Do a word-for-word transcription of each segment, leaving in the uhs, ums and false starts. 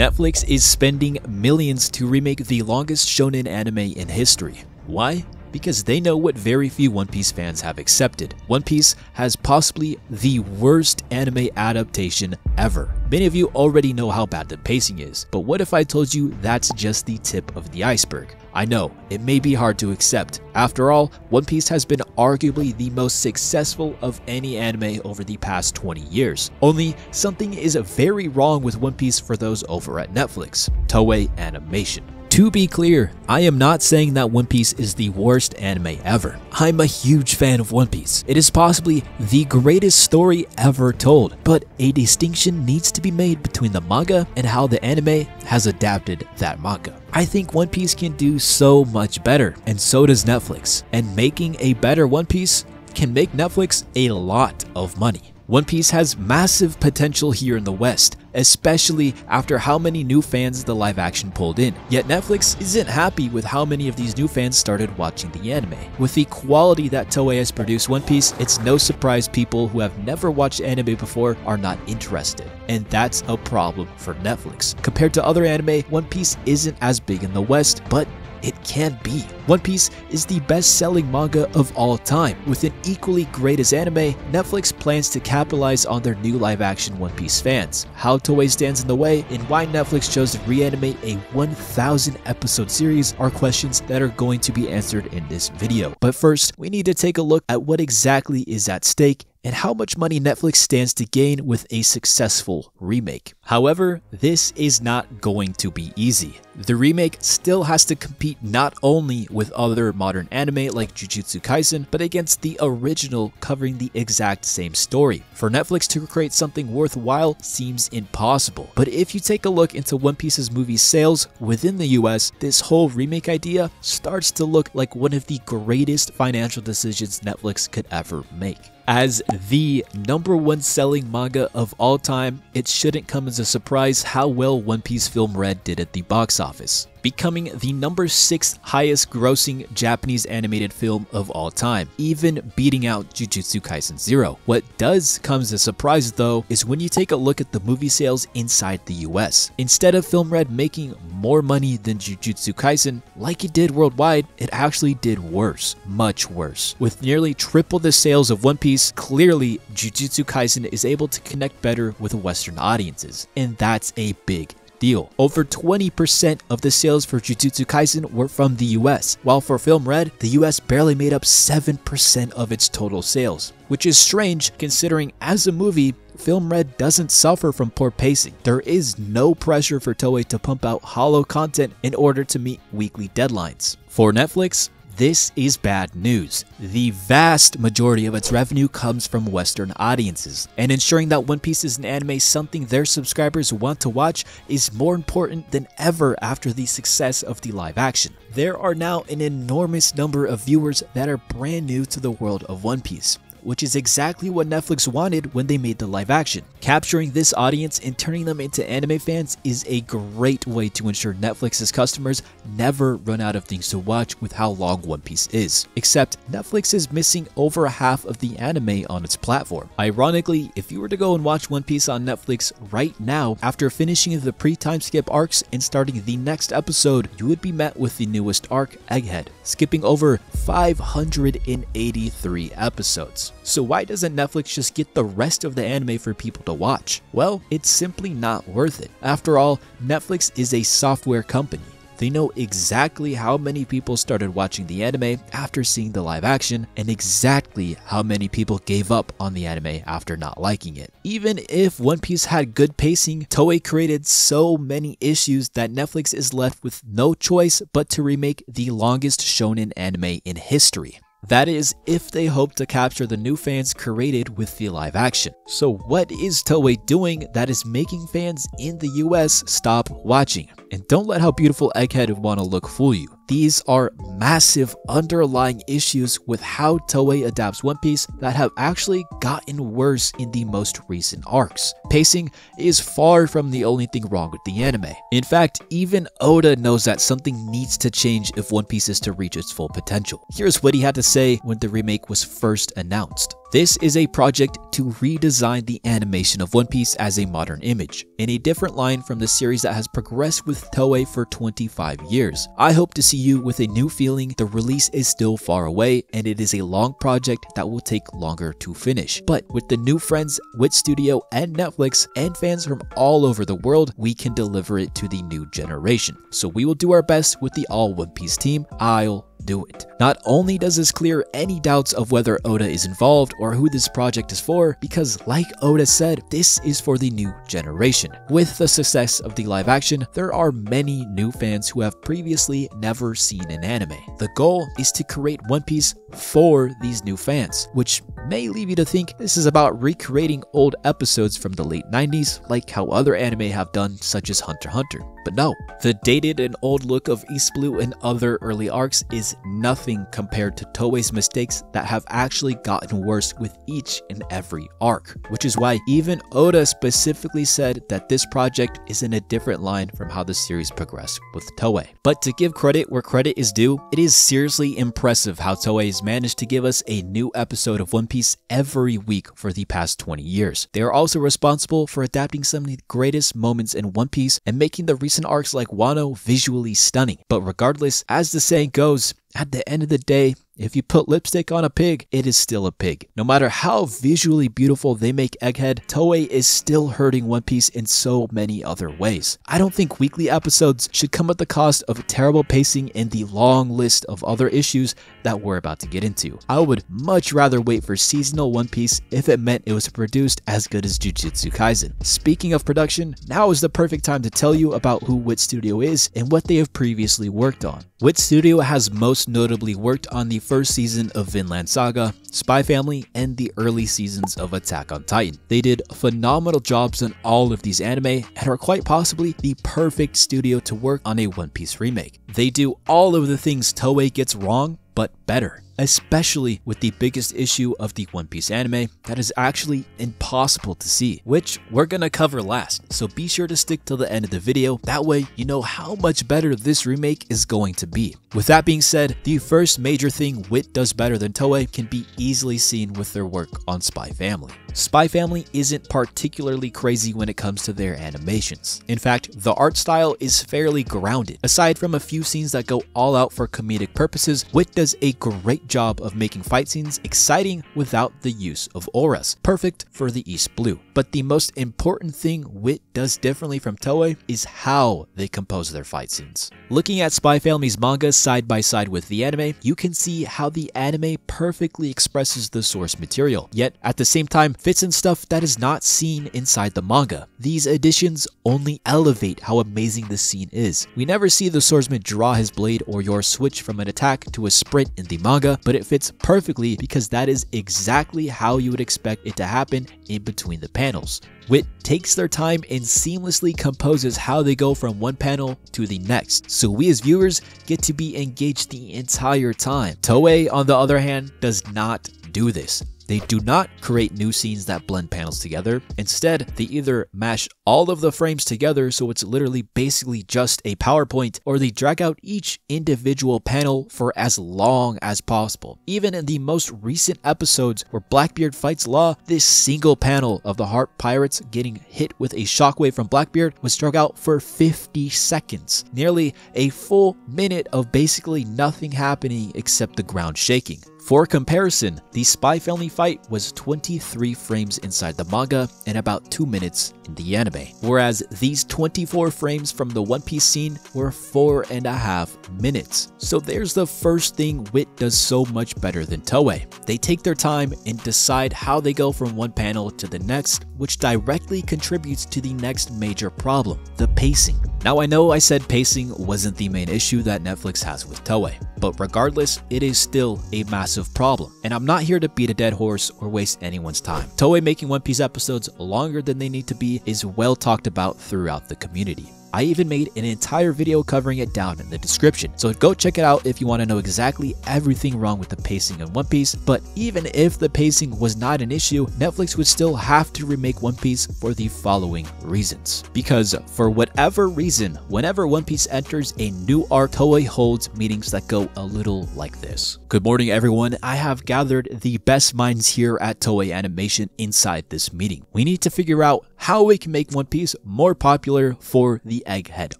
Netflix is spending millions to remake the longest shonen anime in history. Why? Because they know what very few One Piece fans have accepted. One Piece has possibly the worst anime adaptation ever. Many of you already know how bad the pacing is, but what if I told you that's just the tip of the iceberg? I know, it may be hard to accept. After all, One Piece has been arguably the most successful of any anime over the past twenty years. Only, something is very wrong with One Piece for those over at Netflix, Toei Animation. To be clear, I am not saying that One Piece is the worst anime ever. I'm a huge fan of One Piece. It is possibly the greatest story ever told, but a distinction needs to be made between the manga and how the anime has adapted that manga. I think One Piece can do so much better, and so does Netflix. And making a better One Piece can make Netflix a lot of money. One Piece has massive potential here in the West, especially after how many new fans the live action pulled in. Yet Netflix isn't happy with how many of these new fans started watching the anime. With the quality that Toei has produced One Piece, it's no surprise people who have never watched anime before are not interested. And that's a problem for Netflix. Compared to other anime, One Piece isn't as big in the West, but it can be. One Piece is the best-selling manga of all time. With an equally great as anime, Netflix plans to capitalize on their new live-action One Piece fans. How Toei stands in the way and why Netflix chose to reanimate a one thousand episode series are questions that are going to be answered in this video. But first, we need to take a look at what exactly is at stake and how much money Netflix stands to gain with a successful remake. However, this is not going to be easy. The remake still has to compete not only with other modern anime like Jujutsu Kaisen, but against the original covering the exact same story. For Netflix to create something worthwhile seems impossible. But if you take a look into One Piece's movie sales within the U S, this whole remake idea starts to look like one of the greatest financial decisions Netflix could ever make. As the number one selling manga of all time, it shouldn't come as a surprise how well One Piece Film Red did at the box office, becoming the number sixth highest grossing Japanese animated film of all time, even beating out Jujutsu Kaisen Zero. What does come as a surprise though is when you take a look at the movie sales inside the U S. Instead of Film Red making more money than Jujutsu Kaisen, like it did worldwide, it actually did worse, much worse. With nearly triple the sales of One Piece, clearly Jujutsu Kaisen is able to connect better with Western audiences, and that's a big deal. Over twenty percent of the sales for Jujutsu Kaisen were from the U S, while for Film Red, the U S barely made up seven percent of its total sales, which is strange considering as a movie, Film Red doesn't suffer from poor pacing. There is no pressure for Toei to pump out hollow content in order to meet weekly deadlines. For Netflix, this is bad news. The vast majority of its revenue comes from Western audiences, and ensuring that One Piece is an anime something their subscribers want to watch is more important than ever after the success of the live action. There are now an enormous number of viewers that are brand new to the world of One Piece, which is exactly what Netflix wanted when they made the live action. Capturing this audience and turning them into anime fans is a great way to ensure Netflix's customers never run out of things to watch with how long One Piece is. Except, Netflix is missing over half of the anime on its platform. Ironically, if you were to go and watch One Piece on Netflix right now, after finishing the pre-time skip arcs and starting the next episode, you would be met with the newest arc, Egghead, skipping over five hundred eighty-three episodes. So why doesn't Netflix just get the rest of the anime for people to watch? Well, it's simply not worth it. After all, Netflix is a software company. They know exactly how many people started watching the anime after seeing the live action, and exactly how many people gave up on the anime after not liking it. Even if One Piece had good pacing, Toei created so many issues that Netflix is left with no choice but to remake the longest shonen anime in history. That is, if they hope to capture the new fans created with the live action. So what is Toei doing that is making fans in the U S stop watching? And don't let how beautiful Egghead and Wano look fool you. These are massive underlying issues with how Toei adapts One Piece that have actually gotten worse in the most recent arcs. Pacing is far from the only thing wrong with the anime. In fact, even Oda knows that something needs to change if One Piece is to reach its full potential. Here's what he had to say when the remake was first announced. This is a project to redesign the animation of One Piece as a modern image, in a different line from the series that has progressed with Toei for twenty-five years. I hope to see you with a new feeling. The release is still far away, and it is a long project that will take longer to finish. But with the new friends, Wit Studio, and Netflix, and fans from all over the world, we can deliver it to the new generation. So we will do our best with the all One Piece team. I'll do it. Not only does this clear any doubts of whether Oda is involved or who this project is for, because like Oda said, this is for the new generation. With the success of the live action, there are many new fans who have previously never seen an anime. The goal is to create One Piece for these new fans, which may leave you to think this is about recreating old episodes from the late nineties, like how other anime have done, such as Hunter x Hunter. But no, the dated and old look of East Blue and other early arcs is nothing compared to Toei's mistakes that have actually gotten worse with each and every arc, which is why even Oda specifically said that this project is in a different line from how the series progressed with Toei. But to give credit where credit is due, it is seriously impressive how Toei has managed to give us a new episode of One Piece every week for the past twenty years. They are also responsible for adapting some of the greatest moments in One Piece and making the recent arcs like Wano visually stunning. But regardless, as the saying goes, at the end of the day, if you put lipstick on a pig, it is still a pig. No matter how visually beautiful they make Egghead, Toei is still hurting One Piece in so many other ways. I don't think weekly episodes should come at the cost of terrible pacing and the long list of other issues that we're about to get into. I would much rather wait for seasonal One Piece if it meant it was produced as good as Jujutsu Kaisen. Speaking of production, now is the perfect time to tell you about who Wit Studio is and what they have previously worked on. Wit Studio has most notably worked on the first season of Vinland Saga, Spy Family, and the early seasons of Attack on Titan. They did phenomenal jobs on all of these anime and are quite possibly the perfect studio to work on a One Piece remake. They do all of the things Toei gets wrong, but better, especially with the biggest issue of the One Piece anime that is actually impossible to see, which we're gonna cover last, so be sure to stick till the end of the video, that way you know how much better this remake is going to be. With that being said, the first major thing Wit does better than Toei can be easily seen with their work on Spy Family. Spy Family isn't particularly crazy when it comes to their animations. In fact, the art style is fairly grounded. Aside from a few scenes that go all out for comedic purposes, Wit does a great job of making fight scenes exciting without the use of auras, perfect for the East Blue. But the most important thing Wit does differently from Toei is how they compose their fight scenes. Looking at Spy Family's manga side by side with the anime, you can see how the anime perfectly expresses the source material, yet at the same time fits in stuff that is not seen inside the manga. These additions only elevate how amazing this scene is. We never see the swordsman draw his blade or your switch from an attack to a sprint in the manga, but it fits perfectly because that is exactly how you would expect it to happen in between the panels. Wit takes their time and seamlessly composes how they go from one panel to the next, so we as viewers get to be engaged the entire time. Toei, on the other hand, does not do this. They do not create new scenes that blend panels together. Instead, they either mash all of the frames together so it's literally basically just a PowerPoint, or they drag out each individual panel for as long as possible. Even in the most recent episodes where Blackbeard fights Law, this single panel of the Heart Pirates getting hit with a shockwave from Blackbeard was drug out for fifty seconds, nearly a full minute of basically nothing happening except the ground shaking. For comparison, the Spy Family fight was twenty-three frames inside the manga and about two minutes in the anime, whereas these twenty-four frames from the One Piece scene were four and a half minutes. So there's the first thing Wit does so much better than Toei. They take their time and decide how they go from one panel to the next, which directly contributes to the next major problem, the pacing. Now I know I said pacing wasn't the main issue that Netflix has with Toei, but regardless, it is still a massive problem, and I'm not here to beat a dead horse or waste anyone's time. Toei making One Piece episodes longer than they need to be is well talked about throughout the community. I even made an entire video covering it down in the description, so go check it out if you want to know exactly everything wrong with the pacing in One Piece. But even if the pacing was not an issue, Netflix would still have to remake One Piece for the following reasons. Because for whatever reason, whenever One Piece enters a new arc, Toei holds meetings that go a little like this. Good morning everyone, I have gathered the best minds here at Toei Animation inside this meeting. We need to figure out how we can make One Piece more popular for the Egghead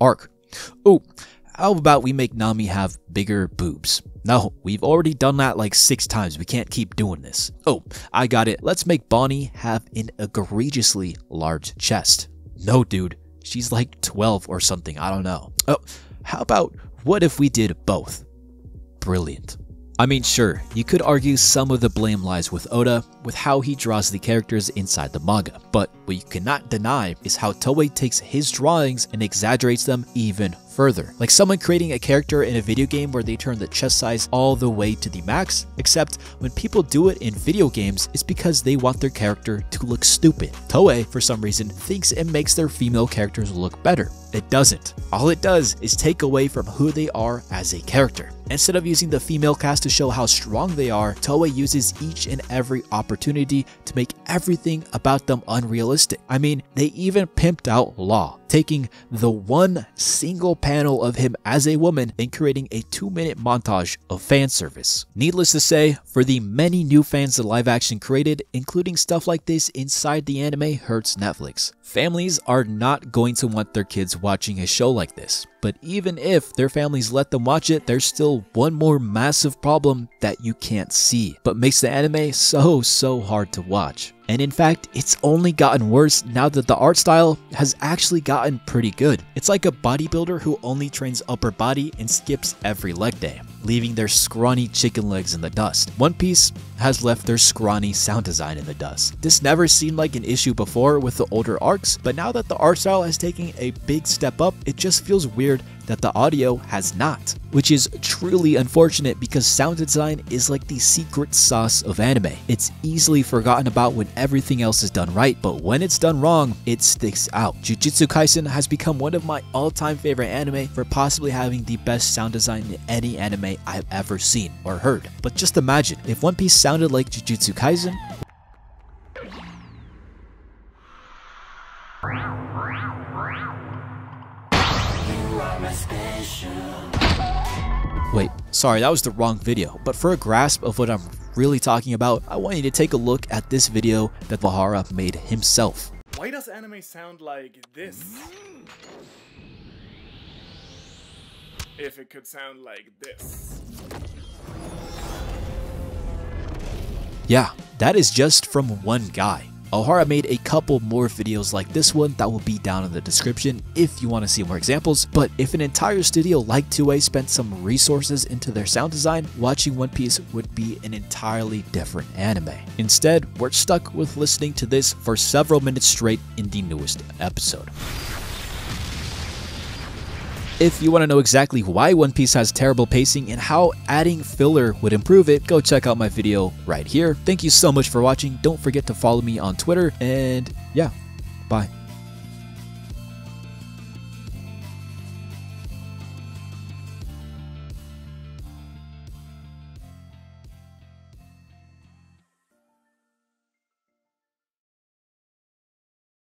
arc. Oh, how about we make Nami have bigger boobs? No, we've already done that like six times. We can't keep doing this. Oh, I got it. Let's make Bonney have an egregiously large chest. No, dude. She's like twelve or something. I don't know. Oh, how about what if we did both? Brilliant. I mean, sure, you could argue some of the blame lies with Oda with how he draws the characters inside the manga, but what you cannot deny is how Toei takes his drawings and exaggerates them even further. Like someone creating a character in a video game where they turn the chest size all the way to the max, except when people do it in video games, it's because they want their character to look stupid. Toei, for some reason, thinks it makes their female characters look better. It doesn't. All it does is take away from who they are as a character. Instead of using the female cast to show how strong they are, Toei uses each and every opportunity to make everything about them unrealistic. I mean, they even pimped out Law, taking the one single panel of him as a woman and creating a two minute montage of fan service. Needless to say, for the many new fans the live action created, including stuff like this inside the anime hurts Netflix. Families are not going to want their kids watching a show like this. But even if their families let them watch it, there's still one more massive problem that you can't see, but makes the anime so, so hard to watch. And in fact, it's only gotten worse now that the art style has actually gotten pretty good. It's like a bodybuilder who only trains upper body and skips every leg day, leaving their scrawny chicken legs in the dust. One Piece has left their scrawny sound design in the dust. This never seemed like an issue before with the older arcs, but now that the art style has taken a big step up, it just feels weird that the audio has not, which is truly unfortunate because sound design is like the secret sauce of anime. It's easily forgotten about when everything else is done right, but when it's done wrong, it sticks out. Jujutsu Kaisen has become one of my all-time favorite anime for possibly having the best sound design in any anime I've ever seen or heard. But just imagine, if One Piece sounded like Jujutsu Kaisen, Wait, sorry, that was the wrong video, but for a grasp of what I'm really talking about, I want you to take a look at this video that Ohara made himself. Why does anime sound like this? If it could sound like this. Yeah, that is just from one guy. Ohara made a couple more videos like this one that will be down in the description if you want to see more examples, but if an entire studio like Toei spent some resources into their sound design, watching One Piece would be an entirely different anime. Instead, we're stuck with listening to this for several minutes straight in the newest episode. If you want to know exactly why One Piece has terrible pacing and how adding filler would improve it, go check out my video right here. Thank you so much for watching. Don't forget to follow me on Twitter, and yeah, bye.